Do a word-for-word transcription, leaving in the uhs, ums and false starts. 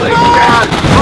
God!